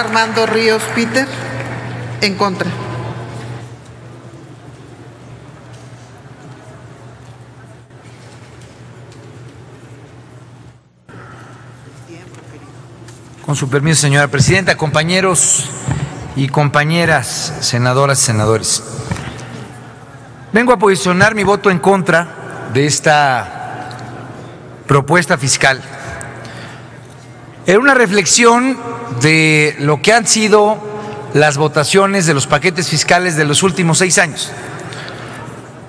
Armando Ríos, Peter. En contra. Con su permiso, señora presidenta, compañeros y compañeras, senadoras y senadores. Vengo a posicionar mi voto en contra de esta propuesta fiscal. En una reflexión de lo que han sido las votaciones de los paquetes fiscales de los últimos 6 años.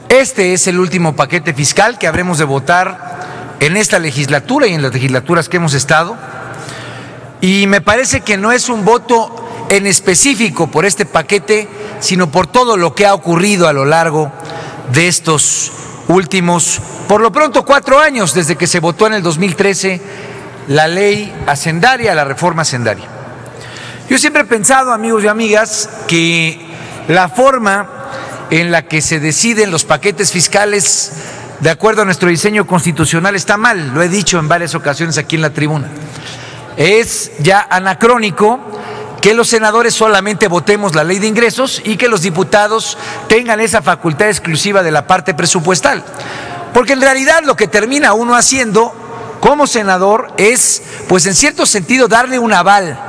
Este es el último paquete fiscal que habremos de votar en esta legislatura y en las legislaturas que hemos estado. Y me parece que no es un voto en específico por este paquete, sino por todo lo que ha ocurrido a lo largo de estos últimos, por lo pronto, 4 años desde que se votó en el 2013 la ley hacendaria, la reforma hacendaria. Yo siempre he pensado, amigos y amigas, que la forma en la que se deciden los paquetes fiscales de acuerdo a nuestro diseño constitucional está mal, lo he dicho en varias ocasiones aquí en la tribuna. Es ya anacrónico que los senadores solamente votemos la ley de ingresos y que los diputados tengan esa facultad exclusiva de la parte presupuestal, porque en realidad lo que termina uno haciendo como senador es, pues en cierto sentido, darle un aval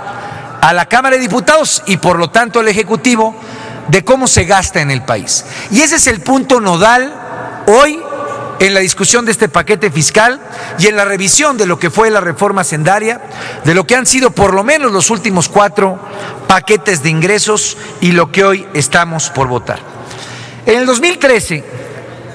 a la Cámara de Diputados y por lo tanto al Ejecutivo de cómo se gasta en el país. Y ese es el punto nodal hoy en la discusión de este paquete fiscal y en la revisión de lo que fue la reforma hacendaria, de lo que han sido por lo menos los últimos 4 paquetes de ingresos y lo que hoy estamos por votar. En el 2013,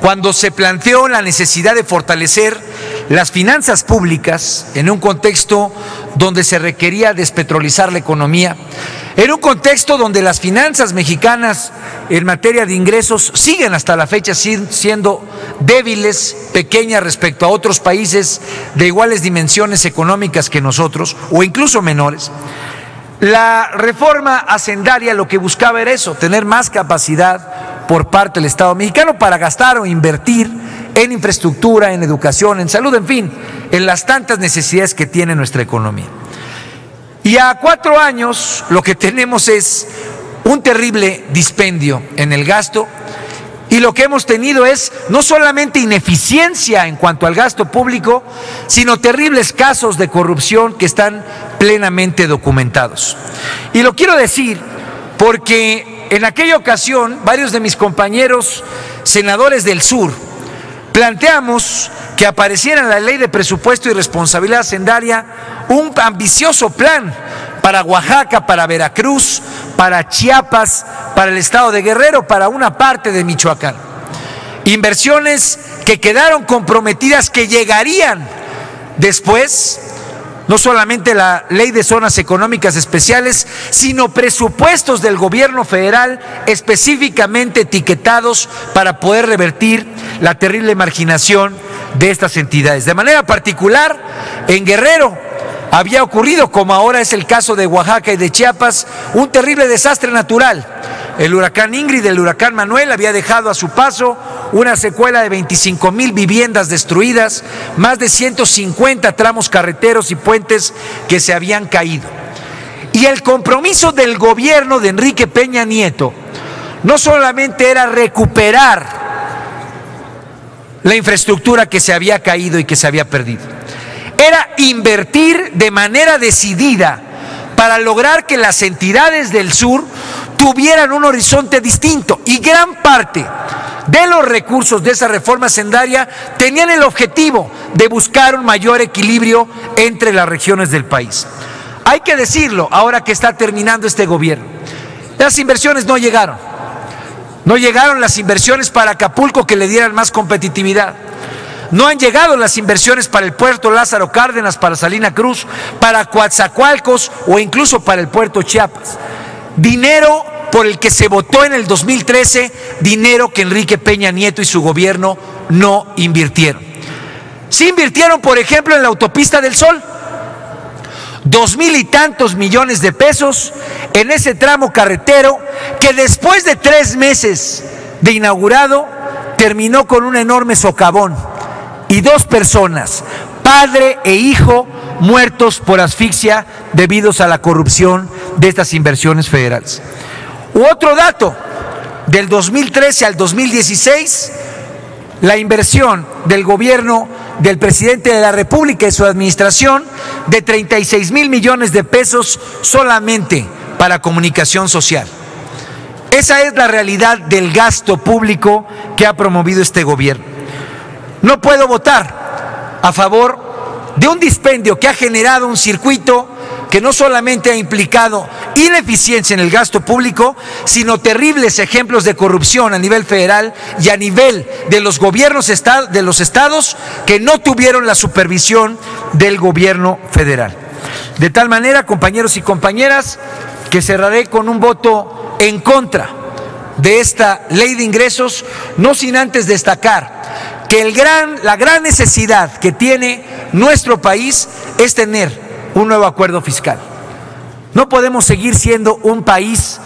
cuando se planteó la necesidad de fortalecer las finanzas públicas en un contexto donde se requería despetrolizar la economía, en un contexto donde las finanzas mexicanas en materia de ingresos siguen hasta la fecha siendo débiles, pequeñas respecto a otros países de iguales dimensiones económicas que nosotros o incluso menores, la reforma hacendaria lo que buscaba era eso, tener más capacidad por parte del Estado mexicano para gastar o invertir en infraestructura, en educación, en salud, en fin, en las tantas necesidades que tiene nuestra economía. Y a 4 años lo que tenemos es un terrible dispendio en el gasto y lo que hemos tenido es no solamente ineficiencia en cuanto al gasto público, sino terribles casos de corrupción que están plenamente documentados. Y lo quiero decir porque en aquella ocasión varios de mis compañeros senadores del sur planteamos que apareciera en la Ley de Presupuesto y Responsabilidad Hacendaria un ambicioso plan para Oaxaca, para Veracruz, para Chiapas, para el estado de Guerrero, para una parte de Michoacán. Inversiones que quedaron comprometidas, que llegarían después, no solamente la Ley de Zonas Económicas Especiales, sino presupuestos del gobierno federal específicamente etiquetados para poder revertir la terrible marginación de estas entidades. De manera particular, en Guerrero había ocurrido, como ahora es el caso de Oaxaca y de Chiapas, un terrible desastre natural. El huracán Ingrid, el huracán Manuel había dejado a su paso una secuela de 25,000 viviendas destruidas, más de 150 tramos carreteros y puentes que se habían caído. Y el compromiso del gobierno de Enrique Peña Nieto no solamente era recuperar la infraestructura que se había caído y que se había perdido, era invertir de manera decidida para lograr que las entidades del sur tuvieran un horizonte distinto, y gran parte de los recursos de esa reforma hacendaria tenían el objetivo de buscar un mayor equilibrio entre las regiones del país. Hay que decirlo, ahora que está terminando este gobierno, las inversiones no llegaron. No llegaron las inversiones para Acapulco que le dieran más competitividad. No han llegado las inversiones para el puerto Lázaro Cárdenas, para Salina Cruz, para Coatzacoalcos o incluso para el puerto Chiapas. Dinero por el que se votó en el 2013, dinero que Enrique Peña Nieto y su gobierno no invirtieron. Sí invirtieron, por ejemplo, en la autopista del Sol, 2,000 y tantos millones de pesos en ese tramo carretero que después de 3 meses de inaugurado terminó con un enorme socavón y 2 personas padre e hijo muertos por asfixia debidos a la corrupción de estas inversiones federales. U otro dato, del 2013 al 2016, la inversión del gobierno del presidente de la República y su administración de 36,000 millones de pesos solamente para comunicación social. Esa es la realidad del gasto público que ha promovido este gobierno. No puedo votar a favor de un dispendio que ha generado un circuito que no solamente ha implicado ineficiencia en el gasto público, sino terribles ejemplos de corrupción a nivel federal y a nivel de los gobiernos de los estados que no tuvieron la supervisión del gobierno federal. De tal manera, compañeros y compañeras, que cerraré con un voto en contra de esta ley de ingresos, no sin antes destacar que la gran necesidad que tiene nuestro país es tener un nuevo acuerdo fiscal. No podemos seguir siendo un país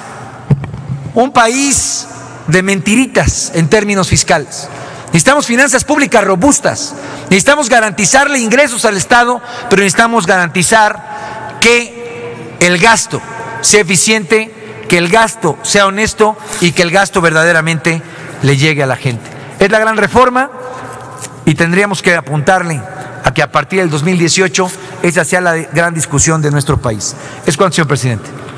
de mentiritas en términos fiscales. Necesitamos finanzas públicas robustas, necesitamos garantizarle ingresos al Estado, pero necesitamos garantizar que el gasto sea eficiente, que el gasto sea honesto y que el gasto verdaderamente le llegue a la gente. Es la gran reforma y tendríamos que apuntarle a que a partir del 2018 esa sea la gran discusión de nuestro país. Es cuanto, señor presidente.